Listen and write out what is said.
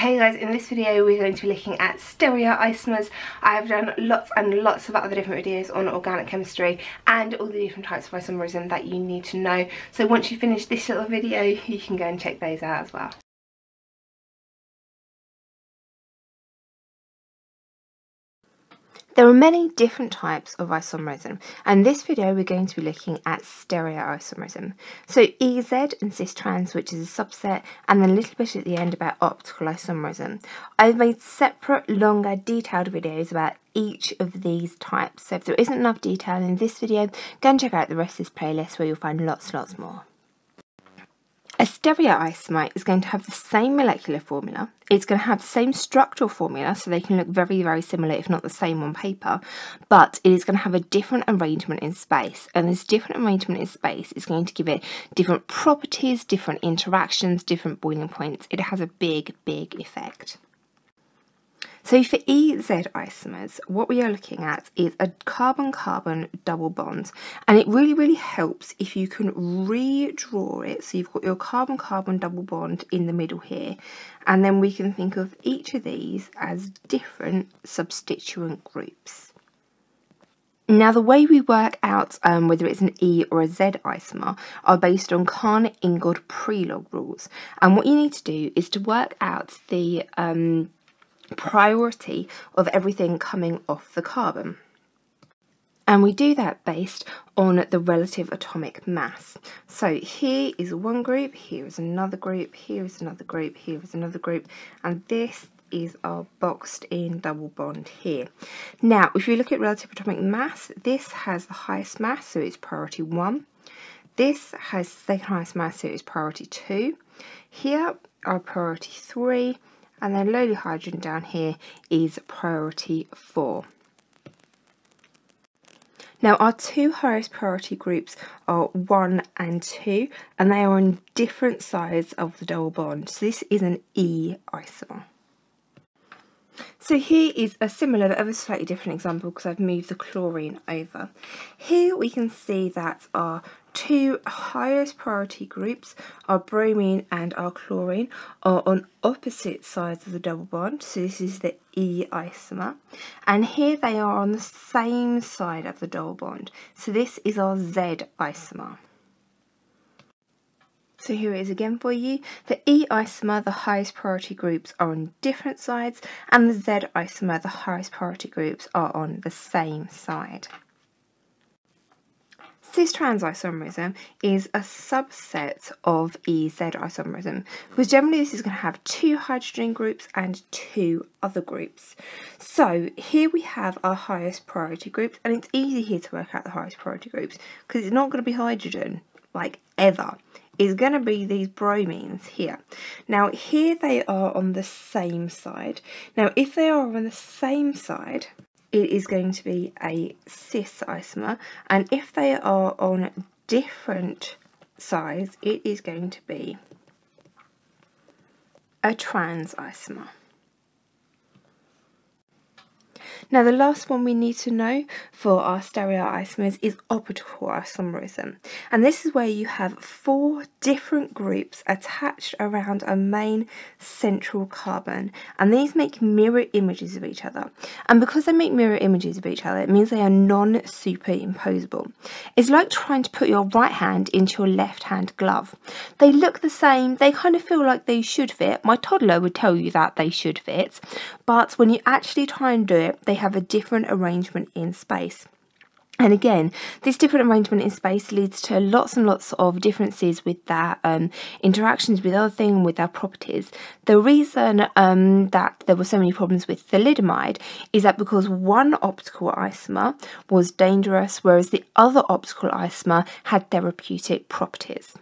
Hey guys, in this video we're going to be looking at stereoisomers. I have done lots and lots of other different videos on organic chemistry and all the different types of isomerism that you need to know. So once you finish this little video, you can go and check those out as well. There are many different types of isomerism, and in this video we're going to be looking at stereoisomerism. So EZ and cis-trans, which is a subset, and then a little bit at the end about optical isomerism. I've made separate, longer, detailed videos about each of these types, so if there isn't enough detail in this video, go and check out the rest of this playlist where you'll find lots more. A stereoisomer is going to have the same molecular formula, it's going to have the same structural formula, so they can look very similar if not the same on paper, but it is going to have a different arrangement in space, and this different arrangement in space is going to give it different properties, different interactions, different boiling points. It has a big effect. So for EZ isomers, what we are looking at is a carbon-carbon double bond, and it really helps if you can redraw it, so you've got your carbon-carbon double bond in the middle here, and then we can think of each of these as different substituent groups. Now the way we work out whether it's an E or a Z isomer are based on Cahn-Ingold-Prelog rules, and what you need to do is to work out the priority of everything coming off the carbon. And we do that based on the relative atomic mass. So here is one group, here is another group, here is another group, here is another group, and this is our boxed in double bond here. Now, if you look at relative atomic mass, this has the highest mass, so it's priority 1. This has the second highest mass, so it's priority 2. Here are priority 3. And then lowly hydrogen down here is priority 4. Now our two highest priority groups are 1 and 2, and they are on different sides of the double bond, so this is an E isomer. So here is a similar but ever slightly different example because I've moved the chlorine over. Here we can see that our two highest priority groups, our bromine and our chlorine, are on opposite sides of the double bond, so this is the E isomer, and here they are on the same side of the double bond, so this is our Z isomer. So here it is again for you. The E isomer, the highest priority groups are on different sides, and the Z isomer, the highest priority groups are on the same side. Cis-trans isomerism is a subset of EZ isomerism, because generally this is going to have two hydrogen groups and two other groups. So here we have our highest priority groups, and it's easy here to work out the highest priority groups, because it's not going to be hydrogen, like ever. It's going to be these bromines here. Now here they are on the same side. Now if they are on the same side, it is going to be a cis isomer, and if they are on different sides, it is going to be a trans isomer. Now the last one we need to know for our stereoisomers is optical isomerism, and this is where you have four different groups attached around a main central carbon, and these make mirror images of each other, and because they make mirror images of each other, it means they are non-superimposable. It's like trying to put your right hand into your left hand glove. They look the same, they kind of feel like they should fit. My toddler would tell you that they should fit, but when you actually try and do it, they have a different arrangement in space. And again, this different arrangement in space leads to lots and lots of differences with their interactions with other things, with their properties. The reason that there were so many problems with thalidomide is that because one optical isomer was dangerous, whereas the other optical isomer had therapeutic properties.